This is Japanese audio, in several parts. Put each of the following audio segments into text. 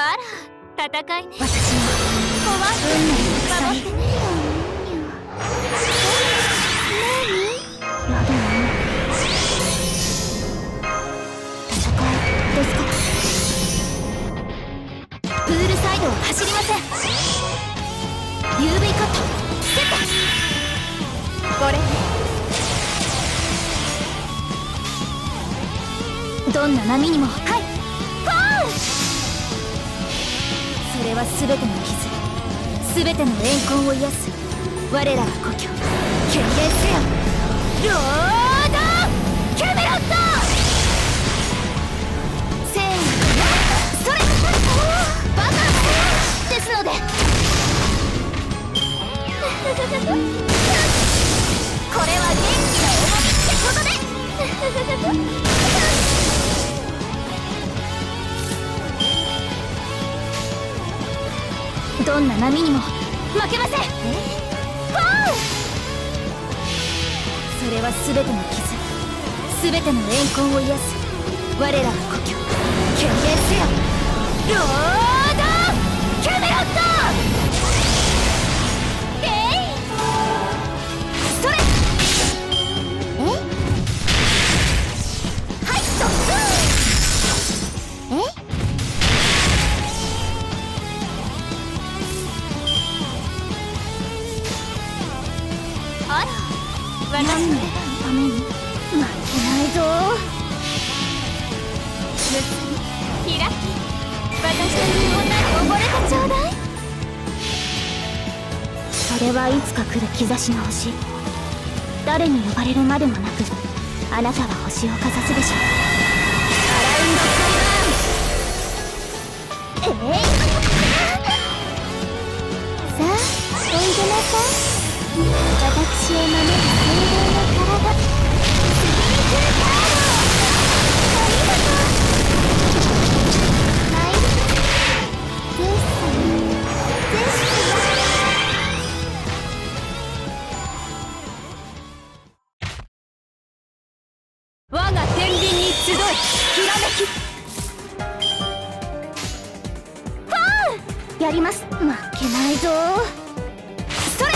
あら、戦いね。私は怖い。守ってねえよ。何？やだな。戦いですか？プールサイドを走りません。UV カットセット。これ。どんな波にも。はい。それは全ての傷、全ての怨恨を癒す我らが故郷、敬礼せよロードキャメロット。せーの、それバカですのでこれは元気の重みってことでどんな波にも負けません。それは全ての傷、全ての怨恨を癒す我らが故郷、敬礼せよロードキャメロット。それはいっと何のために負けないぞ。むすび開き、私という女に溺れてちょうだい。それはいつか来る兆しの星。誰に呼ばれるまでもなくあなたは星をかざすでしょう。アラウンドカイマン。さあおいでなさい。私を守る精霊の体、スピリチューカード。我が天秤に集い、ひらめき。ファー！やります。負けないぞ。それ！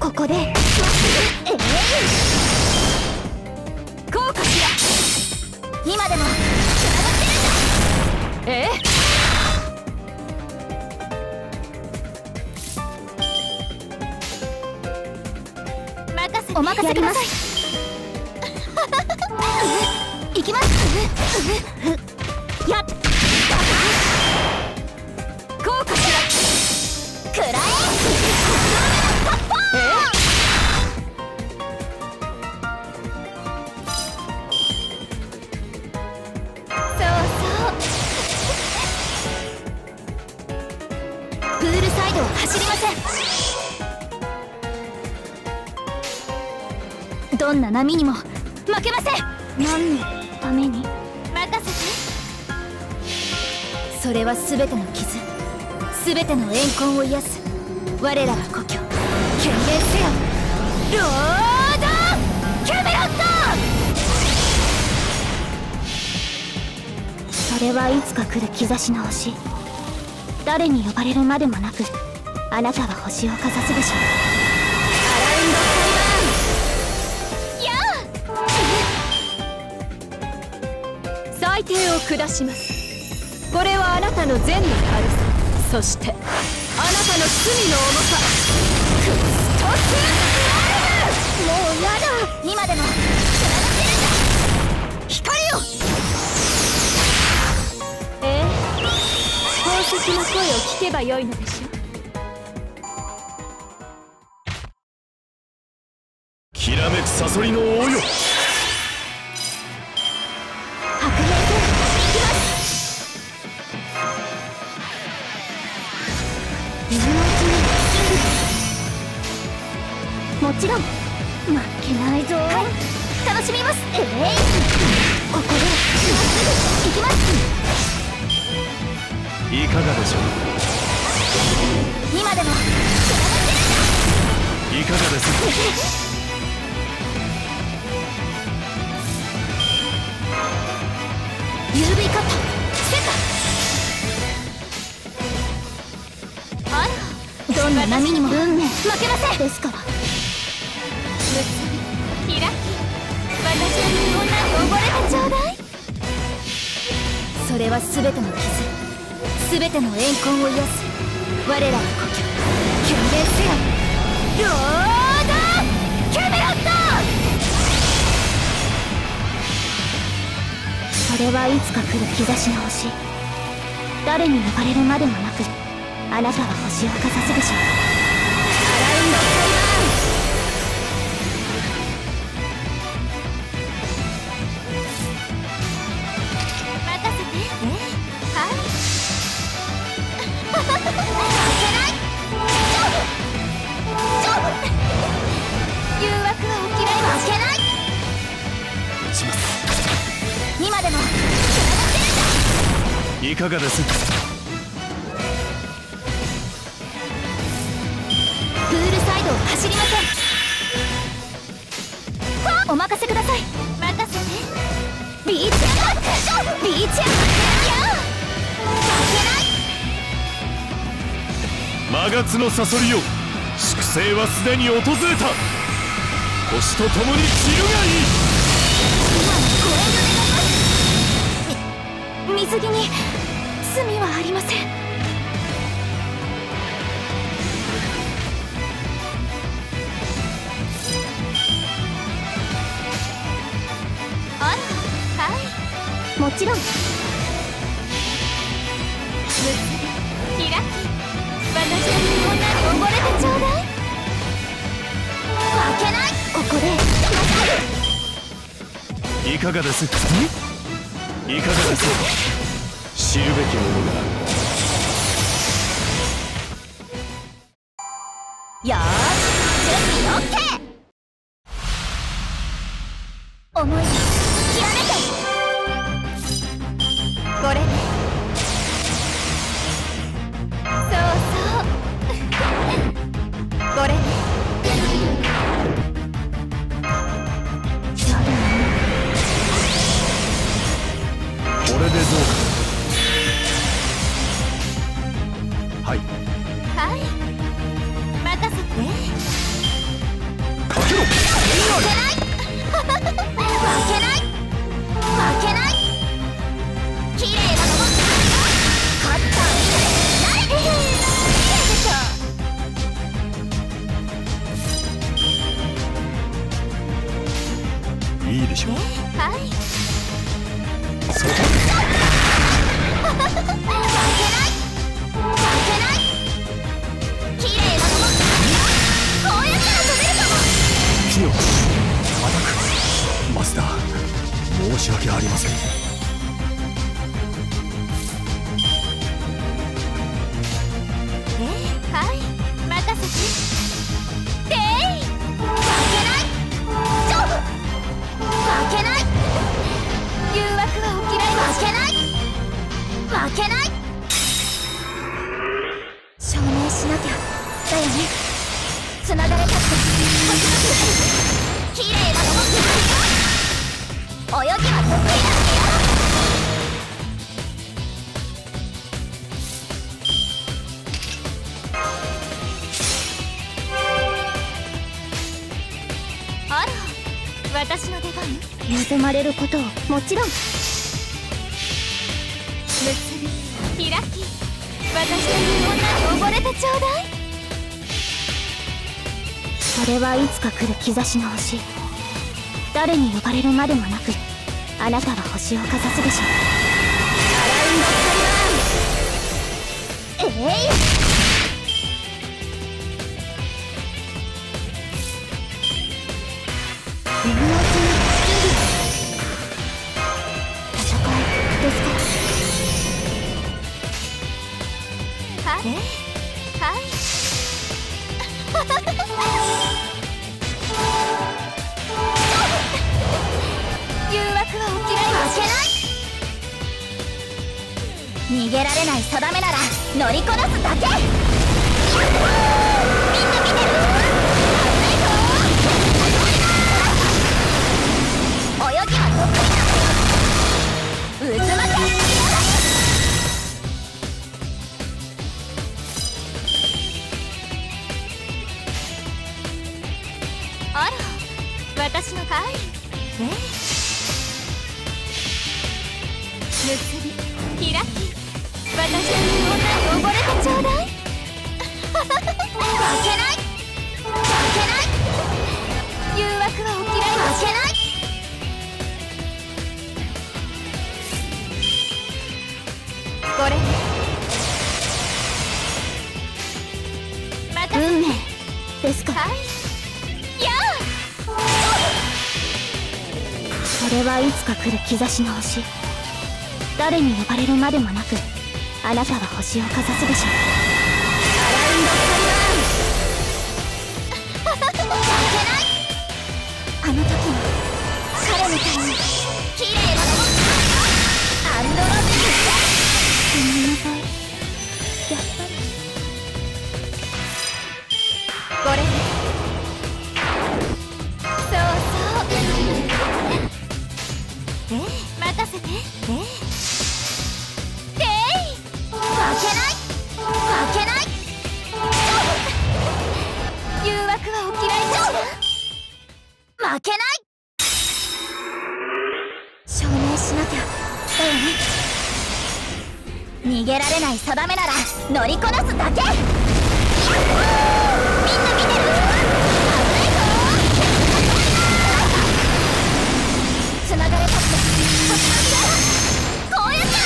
ここでこうかしら。今でもつながってるんだ。任せて、お任せください。行きます。やっこうかしら。くらえ走りません。どんな波にも負けません。何のために任せて。それは全ての傷、全ての怨恨を癒す我らが故郷、敬礼せよロードキャメロット。それはいつか来る兆しの星。誰に呼ばれるまでもなくあなたは星をかざすでしょう。アラウンド裁判。やあ。裁定を下します。これはあなたの善の軽さ、そしてあなたの罪の重さ。クリストスアル。もうやだ。今でも貫けるんだ。光よ。宝石の声を聞けばよいのでしょう。サソリの王よ。白兵くん、行きます。もちろん負けないぞ。はい、楽しみます。ここで行きます。いかがでしょう。今でもいかがですか。UV カットセット。波にも運命負けませんですから。結び開き、私の女に溺れてちょうだい。それは全ての傷、全ての怨恨を癒す我らの故郷、キュレスよロードキャメロット。それはいつか来る日差しの星、誰に呼ばれるまでもなくあなたは星を明かさすでしょう。アラウンドファイナル。任せて。はい。負けない。誘惑は起きないわ。負けない。します。今でも。いかがですか。走りません。お任せください。任せて。ビーチアタック。ビーチアタック。負けない。真月のサソリよ、粛清はすでに訪れた。星と共に散るがいい。今のご援助願います。水着に罪はありません。もちろん結び開き、私の女に溺れてちょうだい。負けない。ここでいかがですいかがです知るべきものがある。よーし、準備 OK。 思いきらめて。これね、そうそうこれね。これでどうか。はいはい、任せて。かけろ。負けない負けない負けない。綺麗なのも勝ったみたいないでしょ。いいでしょう。はい、そう負けない負けない。綺麗なのもこうやったら飛べるかも。火を叩くマスター、申し訳ありません。はい、任せて。負けない。負けない。誘惑は起きない。負けない。負けない。証明しなきゃだよね。つながれたってきれいなのも泳ぎは得意だ。私の出番。望まれることをもちろん。結び開き、私の女に溺れてちょうだい。それはいつか来る兆しの星、誰に呼ばれるまでもなくあなたは星をかざすでしょう。アラウンドファイナル。戦いですか。はいはい誘惑は起きない。負けない。逃げられない定めなら乗りこなすだけ。みんな見てる。うつまけ。いね。結び開き、私の女に溺れてちょうだい。負けない負けない、誘惑はお嫌い、負けない。これまた運命ですか。はい、やあ、これはいつか来る兆しの星。誰に呼ばれるまでもなく、あなたは星をかざすでしょう。アラウンドカリバンあの時の彼みたいに綺麗なの。アンドロメダごめんなさい、やっぱりこれ。そうそう、待たせて。えい、負けない負けない誘惑はお嫌いだから負けない。証明しなきゃだよね。逃げられない定めなら乗りこなすだけ。やっほー、みんな見てる、危ないぞー。つながれたって星の扉だ。こうやっ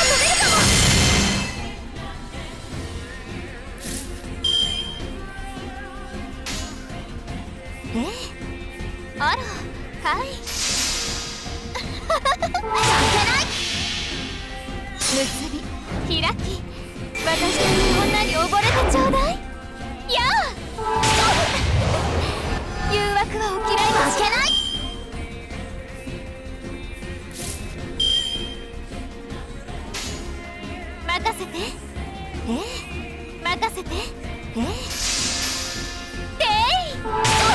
たら飛べるかも。あら、はい負けない結び開き、私たちの女に溺れてちょうだい。やあ、誘惑はお嫌い、負けない。待たせて。待たせて。負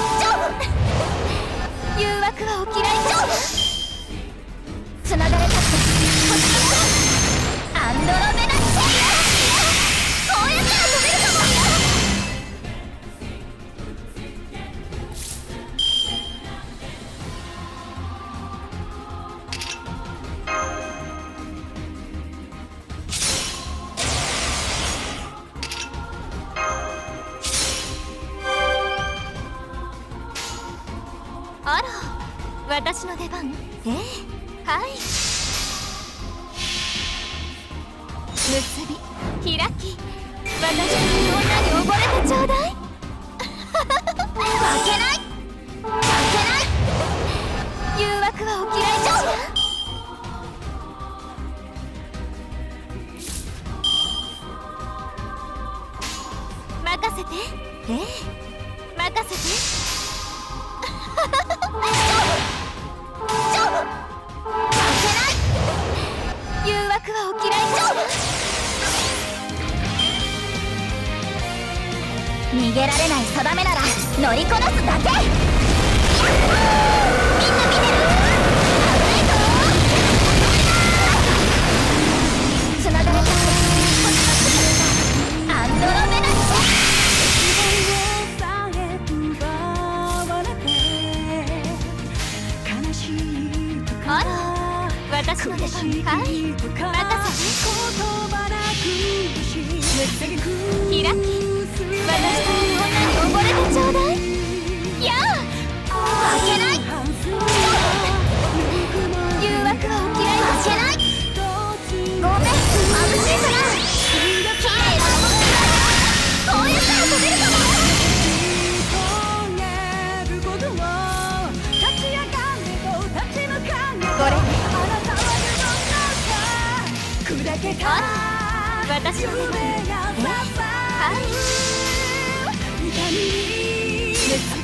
けない。誘惑はお嫌いだ。つながれたってアンドロメダってこうやったら飛べるかもよ。あら、私の出番。はい、結び開き、私の女に溺れてちょうだい。負けない負けない誘惑はお嫌いだから任せて。任せて誘惑はお嫌いだ。逃げられない定めなら乗りこなすだけ。やっほー、みんな見てる、危ないぞー。つながれた星のアンドロメダって。あら、私の出番。はい、任せて。結び開き、私と女に溺れてちょうだい。やあ、負けない誘惑はお嫌い、負けない。ごめん、眩しいから綺麗な星だ。こうやったら飛べるかも。あら、私の出番。はい、結び